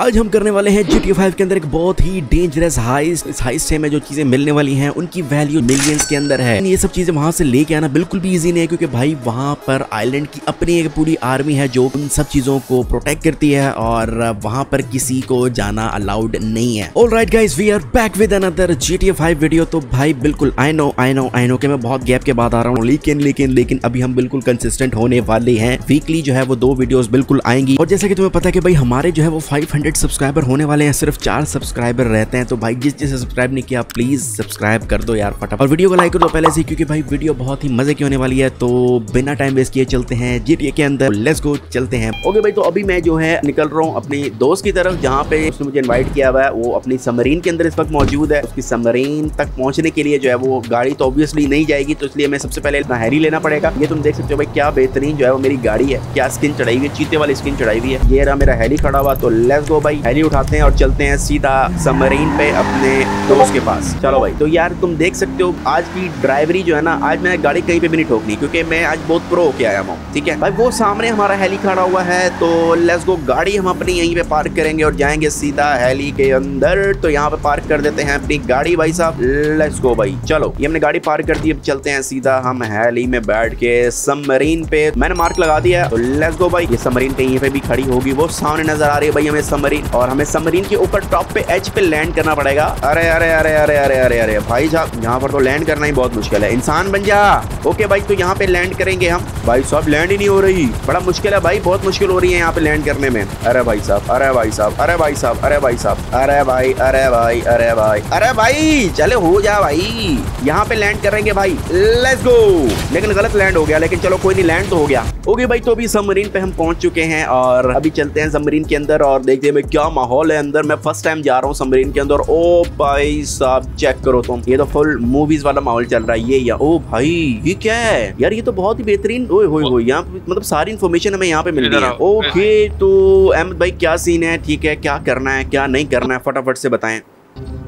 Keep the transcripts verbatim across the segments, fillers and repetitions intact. आज हम करने वाले हैं जी टी ए फाइव के अंदर एक बहुत ही डेंजरस हाइस्ट। इस हाइस्ट से हमें जो चीजें मिलने वाली हैं उनकी वैल्यू मिलियंस के अंदर है। ये सब चीजें वहां से लेके आना बिल्कुल भी इजी नहीं है, क्योंकि भाई वहां पर आइलैंड की अपनी एक पूरी आर्मी है जो उन सब चीजों को प्रोटेक्ट करती है और वहां पर किसी को जाना अलाउड नहीं है। Alright guys, we are back with another G T A five video. तो भाई बिल्कुल I know I know I know कि मैं बहुत गैप के बाद आ रहा हूँ, लेकिन लेकिन लेकिन अभी हम बिल्कुल कंसिस्टेंट होने वाले हैं। वीकली जो है वो दो वीडियोज बिल्कुल आएंगी। और जैसे कि तुम्हें पता है कि भाई हमारे जो है वो फाइव हंड्रेड सब्सक्राइबर होने वाले हैं, सिर्फ चार सब्सक्राइबर रहते हैं। तो भाई जिस जिसने सब्सक्राइब नहीं किया प्लीज सब्सक्राइब कर दो यार फटाफट, और वीडियो को लाइक कर दो पहले से, क्योंकि भाई वीडियो बहुत ही मजे की होने वाली है। तो बिना टाइम वेस्ट किए चलते हैं जी टी ए के अंदर, लेट्स गो, चलते हैं। ओके भाई, तो अभी मैं जो है निकल रहा हूँ अपनी दोस्त की तरफ, जहाँ पे उसने मुझे इन्वाइट किया हुआ है। वो अपनी सबमरीन के अंदर इस वक्त मौजूद है। उसकी सबमरीन तक पहुंचने के लिए जो है वो गाड़ी तो ऑब्वियसली नहीं जाएगी, तो इसलिए हमें सबसे पहले नहरी लेना पड़ेगा। ये तुम देख सकते हो भाई, क्या बेहतरीन जो है वो मेरी गाड़ी है, क्या स्किन चढ़ाई हुई है, चीते वाली स्किन चढ़ाई हुई है। ये रहा मेरा हेली खड़ा हुआ। तो लेट्स तो भाई हेली उठाते हैं और चलते हैं सीधा सबमरीन पे अपने दोस्त के पास। चलो भाई, तो यार तुम देख सकते हो आज की ड्राइवरी जो है ना, आज मैंने गाड़ी कहीं पे भी नहीं ठोकनी, क्योंकि मैं आज बहुत प्रो होके आया हूँ। ठीक है भाई, वो सामने हमारा हेली खड़ा हुआ है। तो लेट्स गो, गाड़ी हम अपनी यहीं पे पार्क करेंगे और जाएंगे सीधा हेली के अंदर। तो यहाँ पे पार्क कर देते हैं अपनी गाड़ी भाई साहब। लेट्स गो भाई, चलो ये हमने गाड़ी पार्क कर दी। अब चलते हैं सीधा हम हेली में बैठ के सबमरीन पे। मैंने मार्क लगा दिया है। तो लेट्स गो भाई, ये सबमरीन कहीं पे भी खड़ी होगी, वो सामने नजर आ रही है भाई हमें सबमरीन। और हमें सबमरीन के ऊपर टॉप पे एच पे लैंड करना पड़ेगा। अरे अरे अरे अरे अरे अरे अरे भाई साहब, यहाँ पर तो लैंड करना ही बहुत मुश्किल है, इंसान बन जा। ओके भाई, तो यहाँ पे लैंड करेंगे हम। भाई साहब लैंड ही नहीं हो रही, बड़ा मुश्किल है भाई, बहुत मुश्किल हो रही है यहाँ पे लैंड करने में। अरे भाई साहब, अरे भाई साहब, अरे भाई साहब, अरे भाई साहब, अरे भाई, अरे भाई, अरे भाई, अरे भाई, चले हो जा भाई। यहाँ पे लैंड करेंगे भाई, लेट्स गो। लेकिन गलत लैंड हो गया, लेकिन चलो कोई नहीं, लैंड तो हो गया। ओके भाई, तो अभी सबमरीन पे हम पहुंच चुके हैं और अभी चलते हैं सबमरीन के अंदर और देखते हैं क्या माहौल है अंदर। मैं फर्स्ट टाइम जा रहा हूँ सबमरीन के अंदर। ओ भाई साहब, चेक करो तुम, ये तो फुल मूवीज वाला माहौल चल रहा है ये। या ओ भाई, ये क्या है यार, ये तो बहुत ही बेहतरीन। ओए होए होए, यहाँ मतलब सारी इन्फॉर्मेशन हमें यहाँ पे मिल रही है। ओके, तो अहमद भाई क्या सीन है, ठीक है, क्या करना है क्या नहीं करना है, फटाफट से बताएं।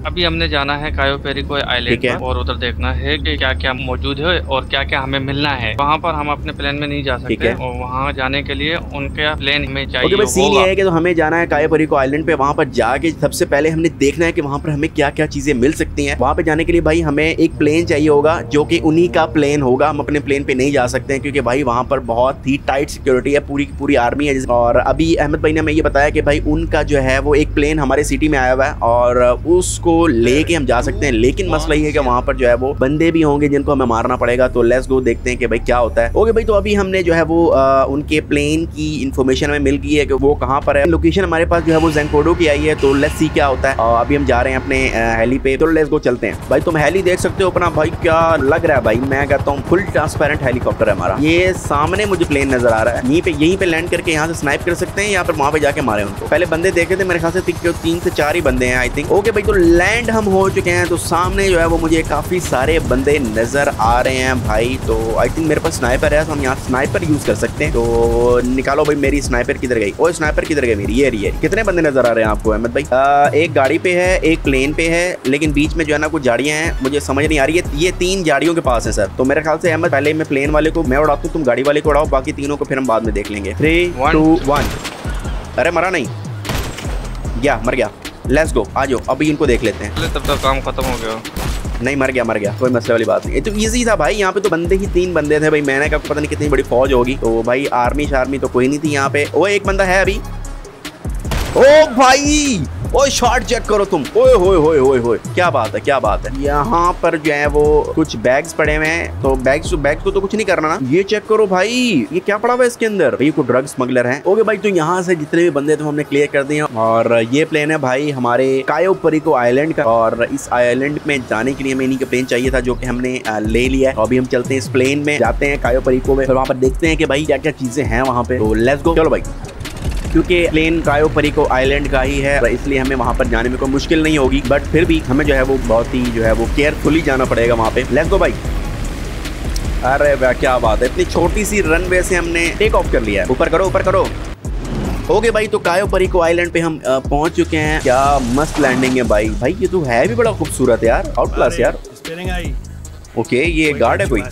अभी हमने जाना है कायो पेरिको आइलैंड और उधर देखना है कि क्या क्या मौजूद है और क्या क्या हमें मिलना है। वहाँ पर हम अपने प्लेन में नहीं जा सकते, और वहाँ जाने के लिए उनके प्लेन में चाहिए। ओके, सीन ये है कि तो हमें जाना है कायो पेरिको आइलैंड पे। वहाँ पर जाके सबसे पहले हमने देखना है कि वहाँ पर हमें क्या क्या चीजें मिल सकती है। वहाँ पे जाने के लिए भाई हमें एक प्लेन चाहिए होगा, जो की उन्हीं का प्लेन होगा। हम अपने प्लेन पे नहीं जा सकते हैं, क्योंकि भाई वहाँ पर बहुत ही टाइट सिक्योरिटी है, पूरी की पूरी आर्मी है। और अभी अहमद भाई ने हमें ये बताया कि भाई उनका जो है वो एक प्लेन हमारे सिटी में आया हुआ है और उसको लेके हम जा सकते हैं। लेकिन मसला ये है कि वहाँ पर जो है वो बंदे भी होंगे जिनको हमें मारना पड़ेगा। तो लेट्स गो, देखते हैं कि भाई क्या होता है। ओके भाई, तो अभी हमने जो है वो आ, उनके प्लेन की इन्फॉर्मेशन हमें मिल गई है कि वो कहाँ पर है। लोकेशन हमारे पास जो है वो ज़ेंकोडो की आई है। तो लेट्स सी क्या होता है। आ, अभी हम जा रहे हैं अपने हेली पे। तो लेट्स गो, चलते हैं भाई। तुम हेली देख सकते हो अपना, भाई क्या लग रहा है भाई, मैं कहता हूँ फुल ट्रांसपेरेंट हेलीकॉप्टर है हमारा। ये सामने मुझे प्लेन नजर आ रहा है, यहीं पे यहीं पे लैंड करके यहाँ से स्नाइप कर सकते हैं, यहाँ पर वहाँ पे जाके मारे उनको। पहले बंदे देखे थे मेरे ख्याल से तीन से चार ही बंदे हैं आई थिंक। ओके भाई, तो लैंड हम हो चुके हैं। तो सामने जो है वो मुझे काफी सारे बंदे नजर आ रहे हैं भाई। तो आई थिंक मेरे पास स्नाइपर है, तो हम यहाँ स्नाइपर यूज कर सकते हैं। तो निकालो भाई, मेरी स्नाइपर किधर गई, और स्नाइपर किधर गई मेरी। ये रही है। कितने बंदे नजर आ रहे हैं आपको अहमद भाई? आ, एक गाड़ी पे है, एक प्लेन पे है, लेकिन बीच में जो है ना कुछ झाड़ियाँ हैं, मुझे समझ नहीं आ रही है। ये तीन झाड़ियों के पास है सर। तो मेरे ख्याल से अहमद, पहले मैं प्लेन वाले को मैं उड़ाता हूँ, तुम गाड़ी वाले को उड़ाओ, बाकी तीनों को फिर हम बाद में देख लेंगे। Three two one. अरे मरा नहीं, गया मर गया। लेट्स गो, आ जाओ, अभी इनको देख लेते हैं। तब तक काम खत्म हो गया। नहीं मर गया मर गया, कोई मसले वाली बात नहीं। तो इजी था भाई, यहाँ पे तो बंदे ही तीन बंदे थे भाई। मैंने कहा पता नहीं कितनी बड़ी फौज होगी। तो भाई आर्मी शार्मी तो कोई नहीं थी यहाँ पे। वो एक बंदा है अभी। ओ भाई, ओ शॉट चेक करो तुम। ओए होए होए होए होए, क्या बात है क्या बात है। यहाँ पर जो है वो कुछ बैग्स पड़े हुए हैं। तो बैग्स बैग को तो कुछ नहीं करना ना। ये चेक करो भाई, ये क्या पड़ा हुआ है इसके अंदर भाई, कोई ड्रग्स स्मगलर है। ओके भाई, तो यहाँ से जितने भी बंदे थे तो हमने क्लियर कर दिए। और ये प्लेन है भाई हमारे कायो पेरिको आइलैंड का, और इस आइलैंड में जाने के लिए हमें इन्हीं का प्लेन चाहिए था, जो की हमने ले लिया है। अभी हम चलते हैं इस प्लेन में, जाते हैं कायो पेरिको में, वहाँ पर देखते हैं कि भाई क्या क्या चीजें हैं वहाँ पे। तो लेट्स गो, चलो भाई, क्योंकि प्लेन कायो पेरिको आइलैंड का ही है, इसलिए हमें वहाँ पर जाने में कोई मुश्किल नहीं होगी। बट फिर भी हमें जो है वो बहुत ही जो है वो केयरफुली जाना पड़ेगा वहाँ पे। लेट्स गो भाई। अरे भाई क्या बात है, इतनी छोटी सी रनवे से हमने टेक ऑफ कर लिया है। ऊपर करो ऊपर करो। ओके भाई, तो कायो पेरिको आइलैंड पे हम पहुँच चुके हैं। क्या मस्त लैंडिंग है भाई। भाई ये तो है भी बड़ा खूबसूरत यार, आउट क्लास यार। ओके, ये गार्ड है कोई।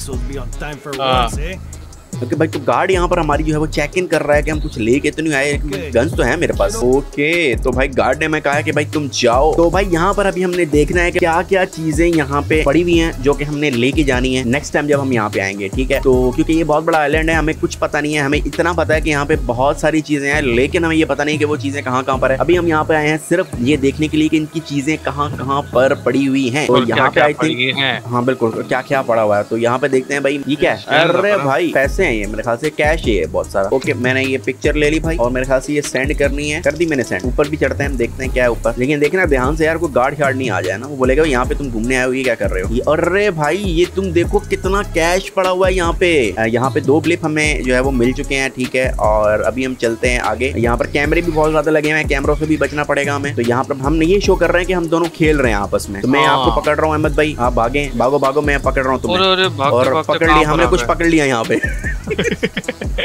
क्योंकि भाई तो गार्ड यहाँ पर हमारी जो है वो चेक इन कर रहा है कि हम कुछ लेके तो नहीं आए, गन्स तो है मेरे पास। ओके तो भाई गार्ड ने मैं कहा कि भाई तुम जाओ। तो भाई यहाँ पर अभी हमने देखना है कि क्या क्या चीजें यहाँ पे पड़ी हुई है जो की हमने लेके जानी है नेक्स्ट टाइम जब हम यहाँ पे आएंगे, ठीक है। तो क्योंकि ये बहुत बड़ा आइलैंड है, हमें कुछ पता नहीं है, हमें इतना पता है कि यहाँ पे बहुत सारी चीजें हैं लेकिन हमें ये पता नहीं कि वो चीजें कहाँ कहाँ पर है। अभी हम यहाँ पे आए हैं सिर्फ ये देखने के लिए कि इनकी चीजें कहाँ कहाँ पर पड़ी हुई हैं। तो यहाँ पे आई थिंक हाँ बिल्कुल क्या क्या पड़ा हुआ है। तो यहाँ पे देखते हैं भाई ये क्या है। अरे भाई पैसे है ये, मेरे ख्याल से कैश है बहुत सारा। ओके मैंने ये पिक्चर ले ली भाई और मेरे ख्याल से ये सेंड करनी है, कर दी मैंने सेंड। ऊपर भी चढ़ते हैं हम, देखते हैं क्या है ऊपर। लेकिन देखना ध्यान से यार, कोई गार्ड शार्ड नहीं आ जाए ना, वो बोलेगा यहाँ पे तुम घूमने आए हो, ये क्या कर रहे हो। अरे भाई ये तुम देखो कितना कैश पड़ा हुआ है यहाँ पे। यहाँ पे दो क्लिप हमें जो है वो मिल चुके हैं, ठीक है। और अभी हम चलते हैं आगे। यहाँ पर कैमरे भी बहुत ज्यादा लगे हुए हैं, कैमरों से भी बचना पड़ेगा हमें। तो यहाँ पर हम ये शो कर रहे हैं कि हम दोनों खेल रहे हैं आपस में। तो मैं आपको पकड़ रहा हूँ अहमद भाई, आप भागे, भागो भागो, मैं पकड़ रहा हूँ तुम्हें। और पकड़ लिया हमने, कुछ पकड़ लिया यहाँ पे।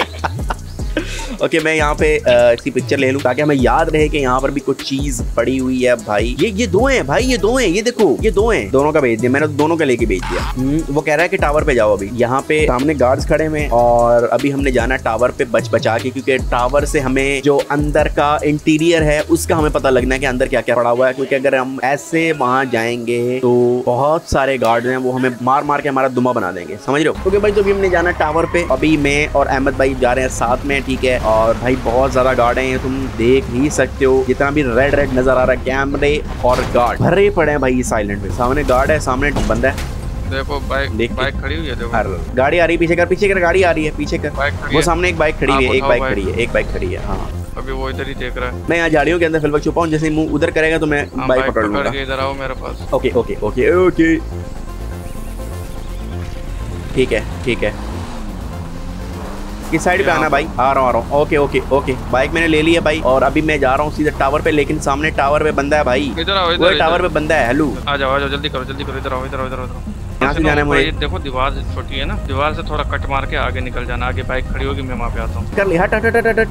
ओके okay, मैं यहाँ पे आ, इसकी पिक्चर ले लूँ ताकि हमें याद रहे कि यहाँ पर भी कुछ चीज पड़ी हुई है। भाई ये ये दो हैं भाई, ये दो हैं, ये देखो ये दो हैं, दोनों का भेज दिया मैंने, दोनों का लेके भेज दिया। वो कह रहा है कि टावर पे जाओ। अभी यहाँ पे सामने गार्ड्स खड़े हैं और अभी हमने जाना टावर पे बच बचा के, क्योंकि टावर से हमें जो अंदर का इंटीरियर है उसका हमें पता लगना है कि अंदर क्या क्या पड़ा हुआ है। क्योंकि अगर हम ऐसे वहाँ जाएंगे तो बहुत सारे गार्ड हैं वो हमें मार मार के हमारा दुमा बना देंगे, समझ रहे हो। क्योंकि भाई तो अभी हमने जाना टावर पे, अभी मैं और अहमद भाई जा रहे हैं साथ में, ठीक है। और भाई बहुत ज्यादा गार्ड हैं, तुम देख ही सकते हो, जितना भी रेड रेड नजर आ रहा है, कैमरे और गार्ड भरे पड़े हैं भाई इस आइलैंड में। सामने गार्ड है, सामने बंदा है, देखो बाइक बाइक खड़ी हुई है, देखो गाड़ी आ रही है, पीछे कर पीछे कर गाड़ी आ रही है, पीछे कर वो सामने एक बाइक खड़ी हुई है, एक बाइक खड़ी है, एक बाइक खड़ी है। हाँ अभी वो इधर ही देख रहा है, मैं यहाँ झाड़ियों के अंदर फिलहाल छुपा हूँ, जैसे मुँह उधर करेगा तो मैं बाइक पकड़ लूंगा। इधर आओ मेरे पास। ओके ओके ओके ओके ठीक है ठीक है, इस साइड पे आना भाई। आ रहा हूँ आ रहा हूँ। ओके ओके ओके बाइक मैंने ले ली है भाई और अभी मैं जा रहा हूँ सीधा टावर पे। लेकिन सामने टावर पे बंदा है भाई, इधर आओ, इधर टावर पे बंदा है। हेलो आ जाओ आ जाओ, जल्दी करो जल्दी करो, इधर आओ इधर आओ इधर आओ। यहाँ से जाना है मुझे, देखो दीवार छोटी है ना, दीवार से थोड़ा कट मार के आगे निकल जाना, आगे बाइक खड़ी होगी, मैं वहाँ पे आता हूँ। कर ले, हट हट हट हट।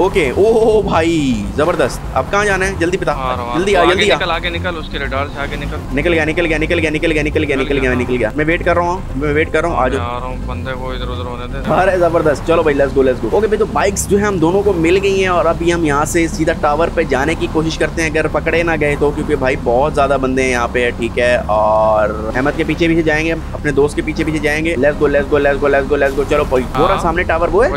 ओके ओह भाई जबरदस्त, अब कहाँ जाना है जल्दी बता, जल्दी आ जल्दी निकल, आगे निकल, उसके रडार से आगे निकल। निकल गया निकल गया निकल गया निकल गया निकल गया निकल गया निकल गया, मैं वेट कर रहा हूँ मैं वेट कर रहा हूँ। आ जाओ बंदे को इधर उधर होने दे। अरे जबरदस्त, चलो भाई let's go let's go. Okay भाई तो बाइक्स जो है हम दोनों को मिल गई हैं और अभी हम यहाँ से सीधा टावर पे जाने की कोशिश करते हैं, अगर पकड़े ना गए तो, क्योंकि भाई बहुत ज्यादा बंदे हैं यहाँ पे, ठीक है। और अहमद के पीछे पीछे जाएंगे, अपने दोस्त के पीछे पीछे जाएंगे। Let's go let's go let's go let's go let's go. चलो भाई पूरा सामने टावर वो है,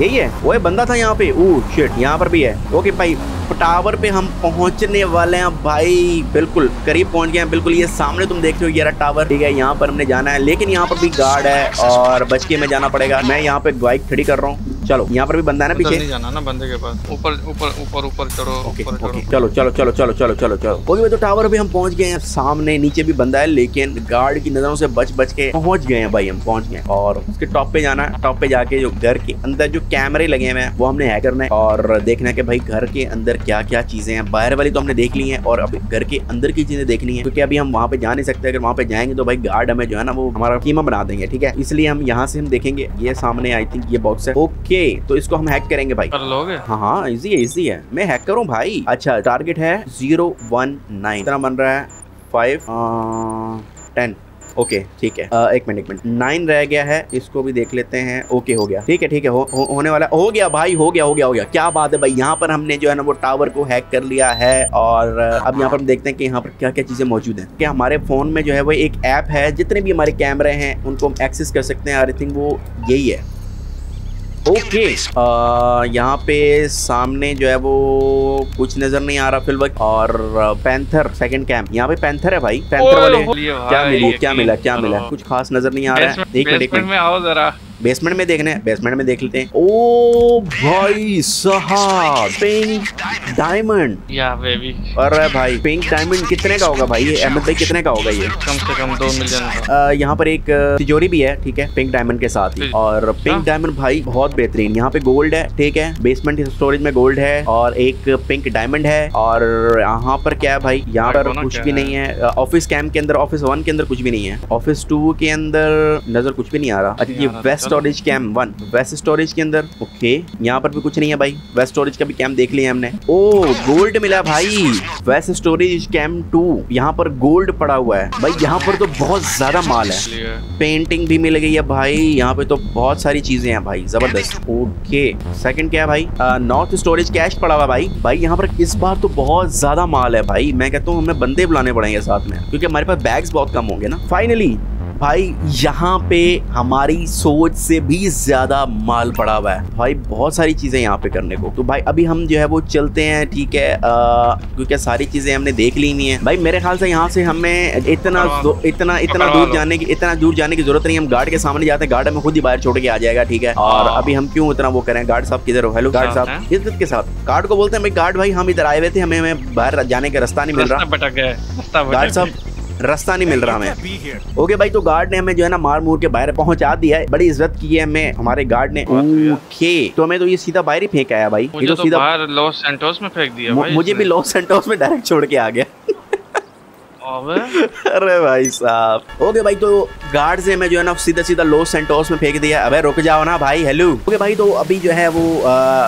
यही है वो है, बंदा था यहाँ पे। ओह शिट यहाँ पर भी है। ओके भाई टावर पे हम पहुंचने वाले हैं भाई, बिल्कुल करीब पहुंच गए हैं, बिल्कुल ये सामने तुम देख रहे हो ये रहा टावर, ठीक है। यहाँ पर हमने जाना है लेकिन यहाँ पर भी गार्ड है और बच के में जाना पड़ेगा। मैं यहाँ पे बाइक खड़ी कर रहा हूँ। चलो यहाँ पर भी बंदा है ना, पीछे नहीं जाना ना बंदे के पास, ऊपर ऊपर ऊपर ऊपर चढ़ो। ओके ओके चलो चलो चलो चलो चलो चलो चलो। ओके भाई तो टावर पे हम पहुंच गए हैं, सामने नीचे भी बंदा है लेकिन गार्ड की नजरों से बच बच के पहुंच गए हैं भाई, हम पहुंच गए। और उसके टॉप पे जाना है, टॉप पे जाके जो घर के अंदर जो कैमरे लगे हुए हैं वो हमने हैक करना है और देखना है कि भाई घर के अंदर क्या क्या चीजें हैं। बाहर वाली तो हमने देख ली है और अभी घर के अंदर की चीजें देखनी है, क्योंकि अभी हम वहाँ पे जा नहीं सकते, अगर वहाँ पे जाएंगे तो भाई गार्ड हमें जो है ना वो हमारा कीमा बना देंगे, ठीक है। इसलिए हम यहाँ से हम देखेंगे, ये सामने आई थिंक ये बॉक्स है। ओके तो इसको हम हैक करेंगे भाई, कर लोगे? हाँ हाँ इजी है इजी है, मैं हैक करूँ भाई। अच्छा टारगेट है जीरो वन नाइन, इतना बन रहा है फाइव टेन। ओके ठीक है, आ, एक मिनट एक मिनट नाइन रह गया है, इसको भी देख लेते हैं। ओके हो गया ठीक है ठीक है, हो, हो, होने वाला हो गया भाई, हो गया हो गया हो गया। क्या बात है भाई, यहाँ पर हमने जो है ना वो टावर को हैक कर लिया है और अब यहाँ पर हम देखते हैं कि यहाँ पर क्या क्या चीजें मौजूद हैं। क्या हमारे फोन में जो है वो एक ऐप है, जितने भी हमारे कैमरे हैं उनको हम एक्सेस कर सकते हैं, आई थिंक वो यही है। Okay okay. यहाँ पे सामने जो है वो कुछ नजर नहीं आ रहा फिल वक्त। और पैंथर सेकंड कैंप, यहाँ पे पैंथर है भाई, पैंथर वाले क्या मिली क्या मिला क्या मिला, कुछ खास नजर नहीं आ रहा है। देख ले देख ले, बेसमेंट में देखना है, बेसमेंट में देख लेते हैं। ओ भाई साहब पिंक डायमंड या बेबी। अरे भाई पिंक डायमंड कितने का होगा भाई ये, अहमद भाई कितने का होगा ये? कम से कम दो मिलियन का। यहाँ पर एक तिजोरी भी है, ठीक है, पिंक डायमंड के साथ ही। और पिंक डायमंड भाई बहुत बेहतरीन, यहाँ पे गोल्ड है, ठीक है, बेसमेंट स्टोरेज में गोल्ड है और एक पिंक डायमंड है। और यहाँ पर क्या है भाई, यहाँ पर कुछ भी नहीं है। ऑफिस कैम्प के अंदर, ऑफिस वन के अंदर कुछ भी नहीं है, ऑफिस टू के अंदर नजर कुछ भी नहीं आ रहा। अच्छा ये वेस्ट स्टोरेज कैम वन, वेस्ट स्टोरेज के अंदर। ओके यहाँ पर भी कुछ नहीं है भाई, वेस्ट स्टोरेज का भी कैम देख लिया हमने। ओ गोल्ड मिला भाई, वेस्ट स्टोरेज कैम टू, यहाँ पर गोल्ड पड़ा हुआ है भाई। यहाँ पर तो बहुत ज्यादा माल है, पेंटिंग भी मिल गई है भाई, यहाँ पे तो बहुत सारी चीजें हैं भाई, जबरदस्त। ओके सेकंड क्या है भाई, नॉर्थ स्टोरेज कैश पड़ा हुआ भाई। भाई यहाँ पर इस बार तो बहुत ज्यादा माल है भाई, मैं कहता हूँ हमें बंदे बुलाने पड़ेंगे साथ में, क्योंकि हमारे पास बैग्स बहुत कम होंगे ना। फाइनली भाई यहाँ पे हमारी सोच से भी ज्यादा माल पड़ा हुआ है भाई, बहुत सारी चीजें यहाँ पे करने को। तो भाई अभी हम जो है वो चलते हैं, ठीक है, क्योंकि सारी चीजें हमने देख ली नहीं है भाई। मेरे ख्याल से यहाँ से हमें इतना इतना इतना दूर जाने की इतना दूर जाने की जरूरत नहीं, हम गार्ड के सामने जाते हैं, गार्ड हमें खुद ही बाहर छोड़ के आ जाएगा, ठीक है। और अभी हम क्यों इतना वो करें। गार्ड साहब किधर हो? हेलो गार्ड साहब, इज्जत के साथ गार्ड को बोलते हैं भाई, गार्ड भाई हम इधर आए हुए थे, हमें हमें बाहर जाने का रास्ता नहीं मिल रहा, गार्ड साहब रास्ता नहीं मिल रहा हमें। ओके भाई, तो गार्ड ने हमें जो है ना मार मूर के बाहर पहुंचा दिया है, बड़ी इज्जत की है हमें हमारे गार्ड ने। ओके तो हमें तो ये सीधा बाहर ही फेंका है भाई, मुझे ये तो सीधा बाहर लॉस सैंटोस में फेंक दिया भाई, मुझे भी लॉस सैंटोस में डायरेक्ट छोड़ के आ गया। अरे भाई साहब। ओके भाई, तो गार्ड से मैं जो है ना सीधा सीधा लॉस सैंटोस में फेंक दिया। अबे रुक जाओ ना भाई, हेलो। ओके भाई, तो अभी जो है वो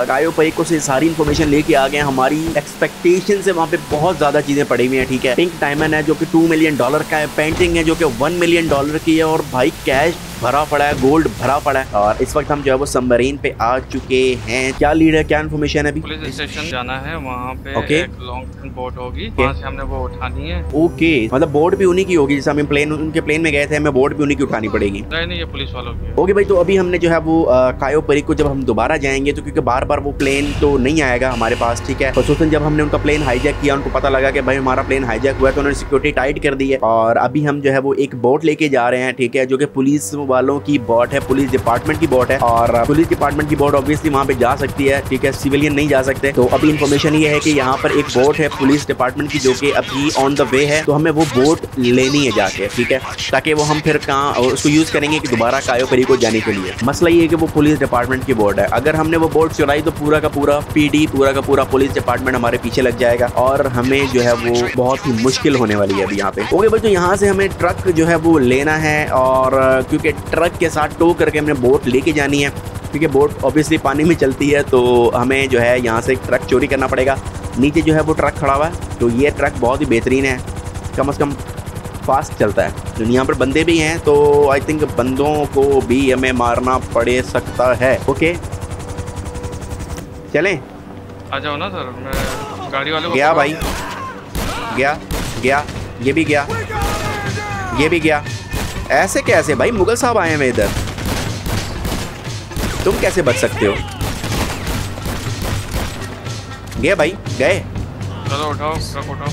कायो पेरिको से सारी इन्फॉर्मेशन लेके आ गए। हमारी एक्सपेक्टेशन से वहाँ पे बहुत ज्यादा चीजें पड़ी हुई हैं, ठीक है। पिंक डायमंड है जो कि टू मिलियन डॉलर का है, पेंटिंग है जो कि वन मिलियन डॉलर की है, और भाई कैश भरा पड़ा है, गोल्ड भरा पड़ा है। और इस वक्त हम जो है वो सबमरीन पे आ चुके हैं। क्या लीड है, क्या इन्फॉर्मेशन है? अभी पुलिस स्टेशन जाना है, वहाँ पे okay. एक लॉन्ग बोट होगी, वहाँ से हमने वो उठानी है। Okay okay. मतलब बोट भी उन्हीं की होगी, जैसे हम प्लेन उनके प्लेन में गए थे, हमें बोट भी उन्हीं की उठानी पड़ेगी। नहीं नहीं, ये पुलिस वालों की। ओके okay, भाई, तो अभी हमने जो है वो कायो पेरिको जब हम दोबारा जाएंगे तो, क्योंकि बार बार वो प्लेन तो नहीं आएगा हमारे पास, ठीक है। खसूसन जब हमने उनका प्लेन हाईजैक किया, उनको पता लगा कि भाई हमारा प्लेन हाईजैक हुआ है, तो उन्होंने सिक्योरिटी टाइट कर दी है। और अभी हम जो है वो एक बोट लेके जा रहे हैं, ठीक है, जो की पुलिस वालों की बोट है, पुलिस डिपार्टमेंट की बोट है। और पुलिस डिपार्टमेंट की बोट ऑब्वियसली वहाँ पे जा सकती है, ठीक है, सिविलियन नहीं जा सकते। तो अभी इन्फॉर्मेशन ये है कि यहाँ पर एक बोट है पुलिस डिपार्टमेंट की जो कि अभी ऑन द वे है, तो हमें वो बोट लेनी है जाके, ठीक है, ताकि वो हम फिर कहाँ उसको यूज करेंगे कि दोबारा कायो पेरिको जाने के लिए। मसला ये है कि वो पुलिस डिपार्टमेंट की बोट है, अगर हमने वो बोट चुराई तो पूरा का पूरा पीडी, पूरा का पूरा पुलिस डिपार्टमेंट हमारे पीछे लग जाएगा, और हमें जो है वो बहुत ही मुश्किल होने वाली है अभी यहाँ पे। ओके भाई, तो यहाँ से हमें ट्रक जो है वो लेना है, और क्योंकि ट्रक के साथ टो करके हमने बोट लेके जानी है, क्योंकि बोट ऑब्वियसली पानी में चलती है, तो हमें जो है यहाँ से ट्रक चोरी करना पड़ेगा। नीचे जो है वो ट्रक खड़ा हुआ है, तो ये ट्रक बहुत ही बेहतरीन है, कम से कम फास्ट चलता है। तो यहाँ पर बंदे भी हैं, तो आई थिंक बंदों को भी हमें मारना पड़े सकता है। ओके चलें, आ जाओ ना सर, मैं गाड़ी वाले को गया भाई, गया गया, ये भी गया, ये भी गया। ऐसे कैसे भाई, मुगल साहब आए हैं इधर, तुम कैसे बच सकते हो? गए भाई, गए, चलो उठाओ, ट्रक उठाओ।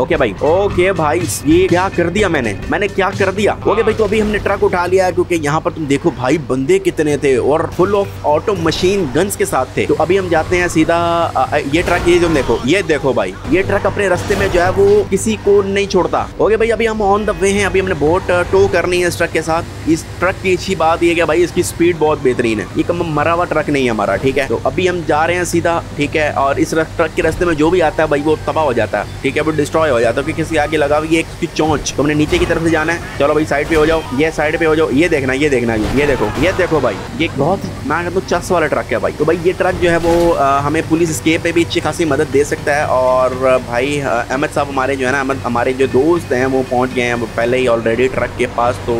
ओके भाई, ओके भाई, ये क्या कर दिया मैंने, मैंने क्या कर दिया? ओके भाई, तो अभी हमने ट्रक उठा लिया है, क्योंकि यहाँ पर तुम देखो भाई बंदे कितने थे, और full of auto machine guns के साथ थे। तो अभी हम जाते हैं सीधा, ये ट्रक, ये तुम देखो, ये देखो भाई, ये ट्रक अपने रास्ते में जो है वो किसी को नहीं छोड़ता। ओके भाई, अभी हम ऑन द वे हैं, अभी हमने बोट टो करनी है इस ट्रक के साथ। इस ट्रक की अच्छी बात यह है कि भाई इसकी स्पीड बहुत बेहतरीन है, ये कम मरा हुआ ट्रक नहीं है हमारा, ठीक है। तो अभी हम जा रहे हैं सीधा, ठीक है, और इस ट्रक के रास्ते में जो भी आता है भाई वो तबाह हो जाता है, ठीक है, वो डिस्ट्रॉय हो जाता है, क्योंकि किसी आगे लगा हुई है इसकी चोंच। तो हमने नीचे की तरफ से जाना है, चलो भाई साइड पे हो जाओ, ये साइड पे हो जाओ, ये देखना, ये देखना, ये देखो, ये देखो भाई, ये बहुत मैं कहता हूँ चस वाला ट्रक है भाई। तो भाई ये ट्रक जो है वो हमें पुलिस स्केप पे भी अच्छी खासी मदद दे सकता है। और भाई अहमद साहब हमारे जो है ना, अहमद हमारे जो दोस्त हैं वो पहुँच गए हैं पहले ही ऑलरेडी ट्रक के पास, तो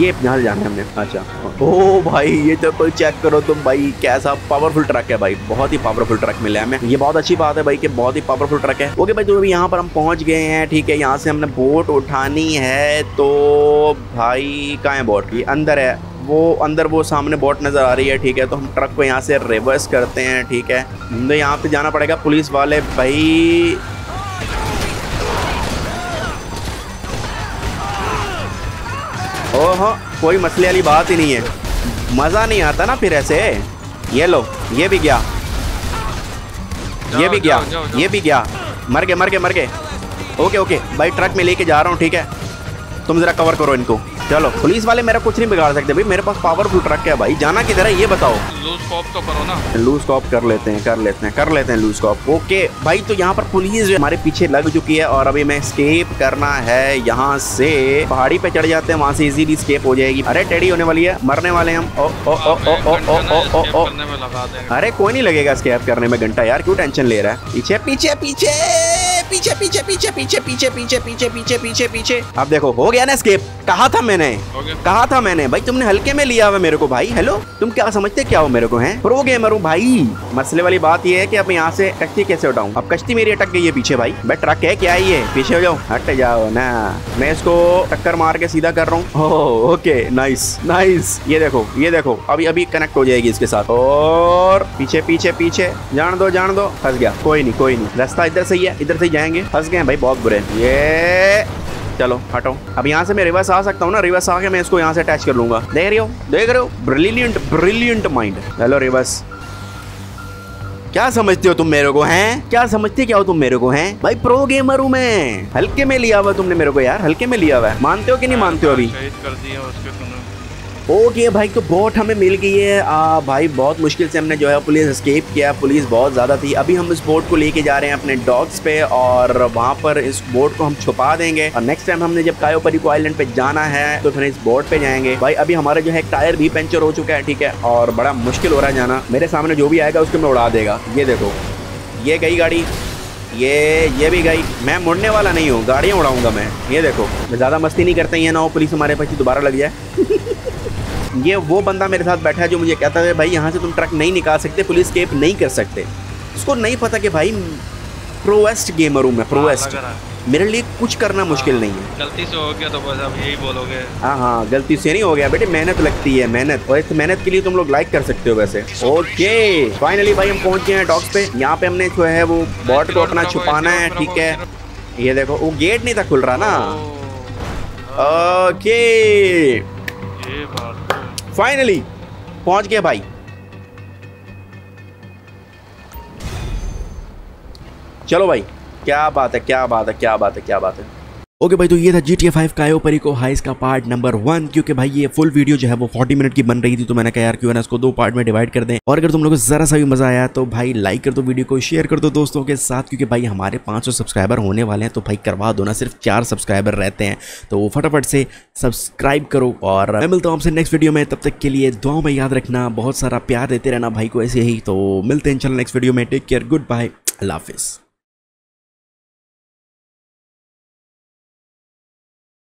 ये यहाँ जाना है हमने। अच्छा, ओ भाई ये तो कोई चेक करो तुम भाई, कैसा पावरफुल ट्रक है भाई, बहुत ही पावरफुल ट्रक मिला है हमें, ये बहुत अच्छी बात है भाई कि बहुत ही पावरफुल ट्रक है। ओके भाई, तो अभी यहाँ पर हम पहुँच गए हैं, ठीक है, यहाँ से हमने बोट उठानी है। तो भाई कहाँ है बोट? ये अंदर है, वो अंदर वो सामने बोट नज़र आ रही है, ठीक है। तो हम ट्रक को यहाँ से रिवर्स करते हैं, ठीक है, तो यहाँ पे जाना पड़ेगा। पुलिस वाले भाई, ओहो कोई मसले वाली बात ही नहीं है, मज़ा नहीं आता ना फिर ऐसे। ये लो, ये भी गया, ये भी गया, ये भी गया, मर गए मर गए मर गए। ओके ओके भाई, ट्रक में लेके जा रहा हूँ, ठीक है, तुम ज़रा कवर करो इनको। चलो पुलिस वाले मेरा कुछ नहीं बिगाड़ सकते भाई, मेरे पास पावरफुल ट्रक है भाई। जाना किधर है ये बताओ। लूज कॉप तो करो ना। लूज कॉप कर लेते हैं कर लेते हैं कर लेते हैं लूज कॉप। ओके भाई, तो यहाँ पर पुलिस हमारे पीछे लग चुकी है और अभी मैं स्केप करना है यहाँ से। पहाड़ी पे चढ़ जाते हैं, वहाँ से इजीली स्केप हो जाएगी। अरे टेढ़ी होने वाली है, मरने वाले हम। ओ ओ ओ ओ ओ ओ ओ ओ अरे कोई नहीं लगेगा स्केप करने में घंटा यार, क्यों टेंशन ले रहा है। पीछे पीछे पीछे पीछे पीछे पीछे पीछे पीछे पीछे पीछे पीछे पीछे पीछे। अब देखो हो गया ना स्केप, कहा था मैंने कहा था मैंने भाई, तुमने हल्के में लिया हुआ मेरे को भाई। हेलो तुम क्या समझते क्या हो मेरे को, हैं प्रो गेमर हूँ भाई। मसले वाली बात ये है कि अब यहाँ से कश्ती कैसे उठाऊं। अब कश्ती मेरी अटक गई है पीछे भाई। भाई ट्रक है क्या ये, पीछे हो जाओ, हट जाओ ना। मैं इसको टक्कर मार के सीधा कर रहा हूँ। Okay nice nice. ये देखो ये देखो अभी अभी कनेक्ट हो जाएगी इसके साथ। और पीछे पीछे पीछे जान दो जान दो। फंस गया, कोई नहीं कोई नहीं, रास्ता इधर से ही है, इधर से जाएंगे। फंस गए भाई बहुत बुरे। ये चलो हटो। अब यहाँ से मैं रिवर्स आ सकता हूँ ना, रिवर्स आके मैं इसको यहाँ से अटैच कर लूंगा। देख रहे हो देख रहे हो, brilliant brilliant mind. Hello reverse, क्या समझते हो तुम मेरे को, हैं क्या समझते क्या हो तुम मेरे को, हैं भाई प्रो गेमर हूँ मैं। हल्के में लिया हुआ तुमने मेरे को यार, हल्के में लिया हुआ है, मानते हो कि नहीं मानते हो। अभी ओके भाई, तो बोट हमें मिल गई है। आ, भाई बहुत मुश्किल से हमने जो है पुलिस एस्केप किया, पुलिस बहुत ज़्यादा थी। अभी हम इस बोट को लेके जा रहे हैं अपने डॉग्स पे और वहाँ पर इस बोट को हम छुपा देंगे। और नेक्स्ट टाइम हमने जब कायो परिको आइलैंड पे जाना है तो फिर इस बोट पे जाएंगे भाई। अभी हमारा जो है एक टायर भी पंचर हो चुका है, ठीक है, और बड़ा मुश्किल हो रहा है जाना। मेरे सामने जो भी आएगा उसको मैं उड़ा देगा। ये देखो ये गई गाड़ी, ये ये भी गई। मैं मुड़ने वाला नहीं हूँ, गाड़ियाँ उड़ाऊँगा मैं। ये देखो ज़्यादा मस्ती नहीं करते हैं ना, हो पुलिस हमारे पीछे दोबारा लग जाए। ये वो बंदा मेरे साथ बैठा है जो मुझे कहता है भाई यहाँ से तुम ट्रक नहीं निकाल सकते, पुलिस स्केप नहीं कर सकते। उसको नहीं पता कि भाई प्रोएस्ट गेमर हूँ मैं, प्रोएस्ट। मेरे लिए कुछ करना मुश्किल नहीं है। गलती से हो गया तो बस अब यही बोलोगे। हाँ हाँ गलती से नहीं हो गया बेटे, मेहनत लगती है मेहनत, और इस मेहनत के लिए तुम लोग लाइक कर सकते हो वैसे। ओके फाइनली भाई हम पहुँच गए हैं डॉग्स पे। यहाँ पे हमने जो है वो बॉट को अपना छुपाना है, ठीक है। ये देखो वो गेट नहीं था खुल रहा ना। ओके फाइनली पहुंच गए भाई। चलो भाई क्या बात है क्या बात है क्या बात है क्या बात है। ओके okay भाई, तो ये था जी टी ए फाइव कायो परिको हाइस का पार्ट नंबर वन। क्योंकि भाई ये फुल वीडियो जो है वो चालीस मिनट की बन रही थी, तो मैंने कहा यार क्यों ना इसको दो पार्ट में डिवाइड कर दें। और अगर तुम लोगों को जरा सा भी मजा आया तो भाई लाइक कर दो, वीडियो को शेयर कर दो दोस्तों के साथ। क्योंकि भाई हमारे पाँच सौ सब्सक्राइबर होने वाले हैं, तो भाई करवा दो ना, सिर्फ चार सब्सक्राइबर रहते हैं, तो फटाफट से सब्सक्राइब करो। और मैं मिलता हूँ आपसे नेक्स्ट वीडियो में, तब तक के लिए दुआओं में याद रखना, बहुत सारा प्यार देते रहना भाई को ऐसे ही। तो मिलते हैं इंशाल्लाह नेक्स्ट वीडियो में। टेक केयर, गुड बाय, अल्लाह हाफिज़।